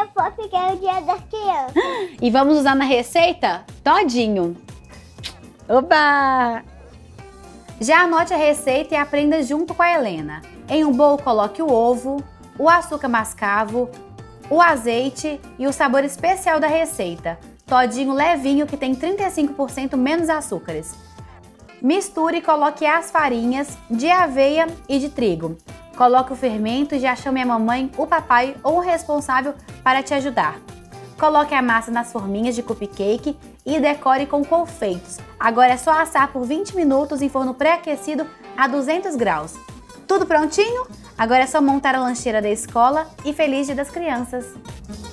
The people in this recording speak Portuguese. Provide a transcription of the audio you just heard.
eu for pegar o dia da criança. E vamos usar na receita todinho. Oba! Já anote a receita e aprenda junto com a Helena. Em um bowl coloque o ovo, o açúcar mascavo, o azeite e o sabor especial da receita. Toddynho levinho que tem 35% menos açúcares. Misture e coloque as farinhas de aveia e de trigo. Coloque o fermento e já chame a mamãe, o papai ou o responsável para te ajudar. Coloque a massa nas forminhas de cupcake e decore com confeitos. Agora é só assar por 20 minutos em forno pré-aquecido a 200 graus. Tudo prontinho? Agora é só montar a lancheira da escola e feliz Dia das Crianças!